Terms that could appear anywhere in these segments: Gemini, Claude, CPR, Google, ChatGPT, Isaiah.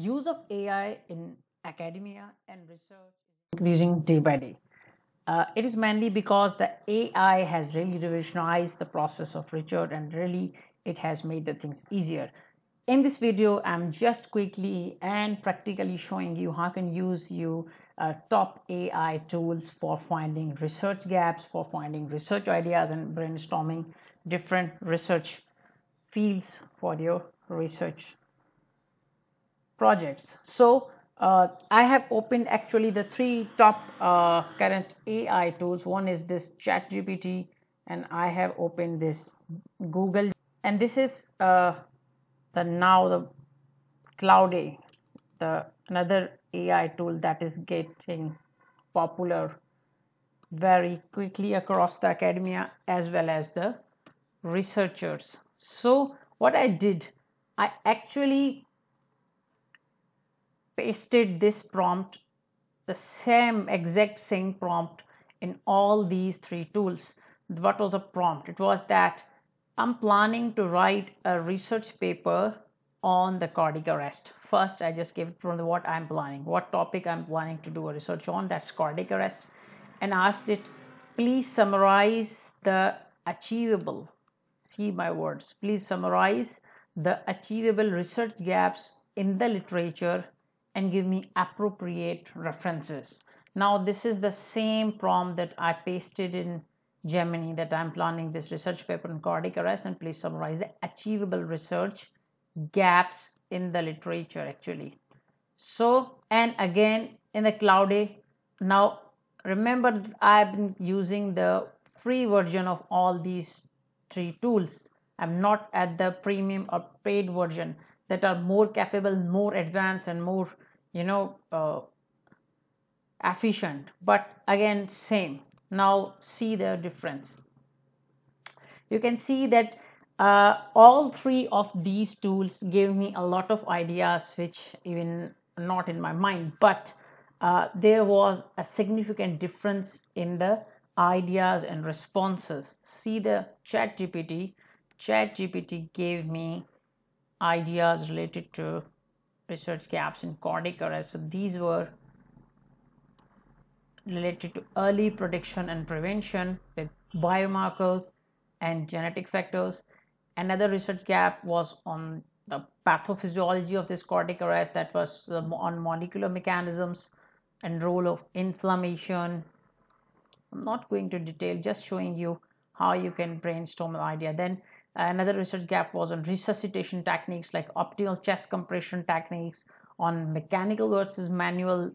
Use of AI in academia and research is increasing day by day. It is mainly because the AI has really revolutionized the process of research, and really it has made the things easier. In this video, I'm just quickly and practically showing you how can use you top AI tools for finding research gaps, for finding research ideas and brainstorming different research fields for your research projects. So I have opened actually the three top current AI tools. One is this ChatGPT, and I have opened this Google, and this is the Claude, another AI tool that is getting popular very quickly across the academia as well as the researchers. So what I did, I actually pasted this prompt, the exact same prompt in all these three tools. What was the prompt? It was that I'm planning to write a research paper on the cardiac arrest. First, I just gave it from what I'm planning, what topic I'm planning to do a research on, that's cardiac arrest, and asked it, please summarize the achievable, see my words, please summarize the achievable research gaps in the literature and give me appropriate references. Now, this is the same prompt that I pasted in Gemini, that I'm planning this research paper on cardiac arrest and please summarize the achievable research gaps in the literature actually. So, and again in the Claude, now remember that I've been using the free version of all these three tools. I'm not at the premium or paid version that are more capable, more advanced and more, you know, efficient, but again same. Now see the difference. You can see that all three of these tools gave me a lot of ideas which even not in my mind, but there was a significant difference in the ideas and responses. See the ChatGPT. ChatGPT gave me ideas related to research gaps in cardiac arrest. So these were related to early prediction and prevention with biomarkers and genetic factors. Another research gap was on the pathophysiology of this cardiac arrest, that was on molecular mechanisms and role of inflammation. I'm not going to detail, just showing you how you can brainstorm an idea. Then another research gap was on resuscitation techniques like optimal chest compression techniques, on mechanical versus manual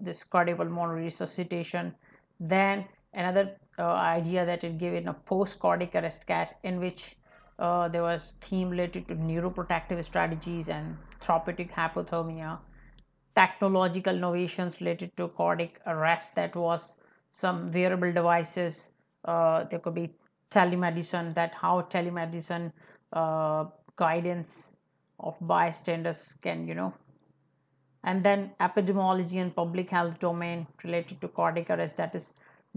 this cardiopulmonary resuscitation. Then another idea that it gave in a post-cardiac arrest cat, in which there was theme related to neuroprotective strategies and therapeutic hypothermia, technological innovations related to cardiac arrest, that was some wearable devices, there could be telemedicine, that how telemedicine guidance of bystanders can, you know, and then epidemiology and public health domain related to cardiac arrest, that is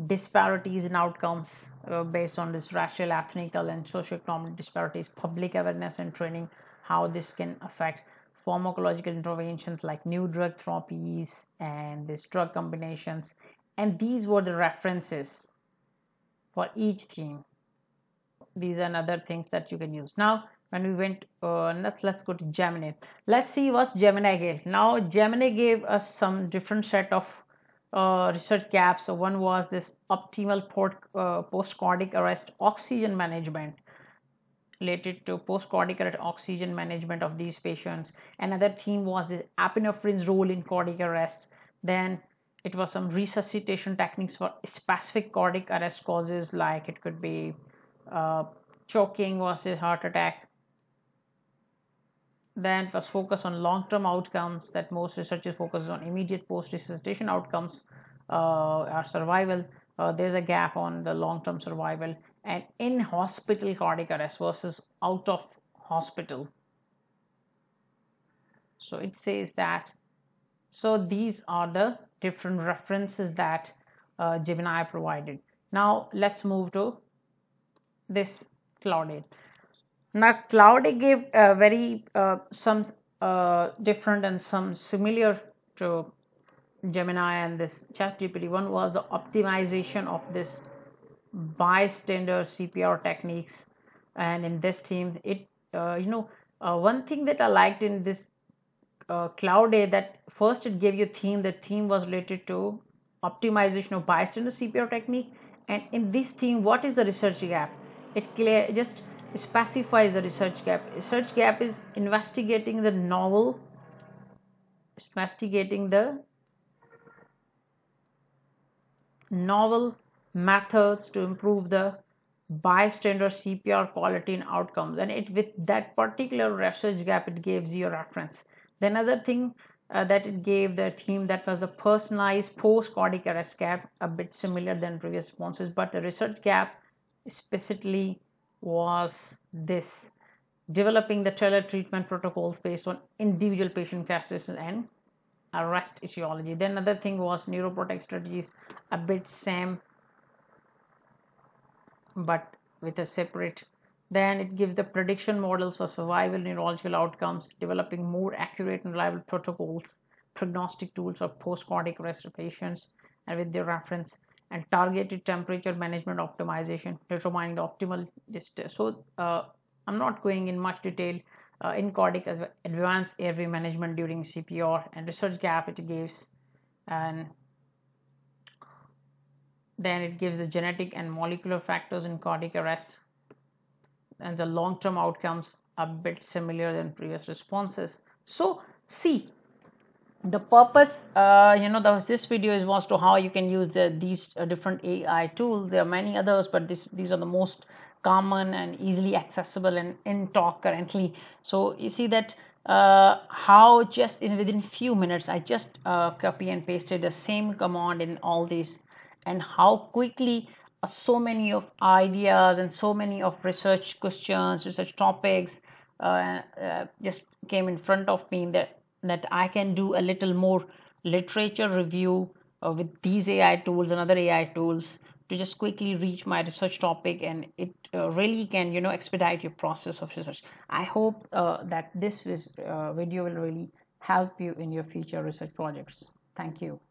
disparities in outcomes based on this racial, ethnical and socioeconomic disparities, public awareness and training, how this can affect pharmacological interventions like new drug therapies and this drug combinations. And these were the references for each theme. These are another things that you can use. Now when we went, let's go to Gemini. Let's see what Gemini gave. Now Gemini gave us some different set of research gaps. So one was this optimal post-cardiac arrest oxygen management, related to post-cardiac arrest oxygen management of these patients. Another theme was the epinephrine's role in cardiac arrest. Then it was some resuscitation techniques for specific cardiac arrest causes, like it could be choking versus heart attack. Then it was focused on long-term outcomes, that most researchers focus on immediate post-resuscitation outcomes or survival. There's a gap on the long-term survival, and in-hospital cardiac arrest versus out of hospital. So it says that. So these are the different references that Gemini provided. Now let's move to this Claude. Now Claude gave very some different and some similar to Gemini and this ChatGPT one was the optimization of this bystander CPR techniques. And in this team, it one thing that I liked in this Claude day, that first it gave you theme. The theme was related to optimization of bystander CPR technique, and in this theme, what is the research gap? It just specifies the research gap. Research gap is investigating the novel, methods to improve the bystander CPR quality and outcomes, and it with that particular research gap it gives you a reference. Then another thing that it gave the theme, that was the personalized post-cardiac arrest gap, a bit similar than previous responses, but the research gap specifically was this: developing the tailored treatment protocols based on individual patient characteristics and arrest etiology. Then another thing was neuroprotect strategies, a bit same but with a separate. Then it gives the prediction models for survival, neurological outcomes, developing more accurate and reliable protocols, prognostic tools for post-cardiac arrest patients, and with the reference, and targeted temperature management optimization, determining the optimal distance. So I'm not going in much detail in cardiac as well, advanced airway management during CPR, and research gap it gives. And then it gives the genetic and molecular factors in cardiac arrest, and the long-term outcomes are a bit similar than previous responses. So see, the purpose this video is was to how you can use these different AI tools. There are many others, but these are the most common and easily accessible and in talk currently. So you see that how just within few minutes I just copy and pasted the same command in all these, and how quickly so many of ideas and so many of research questions, research topics just came in front of me, that I can do a little more literature review with these AI tools and other AI tools to just quickly reach my research topic, and it really can expedite your process of research. I hope that this video will really help you in your future research projects. Thank you.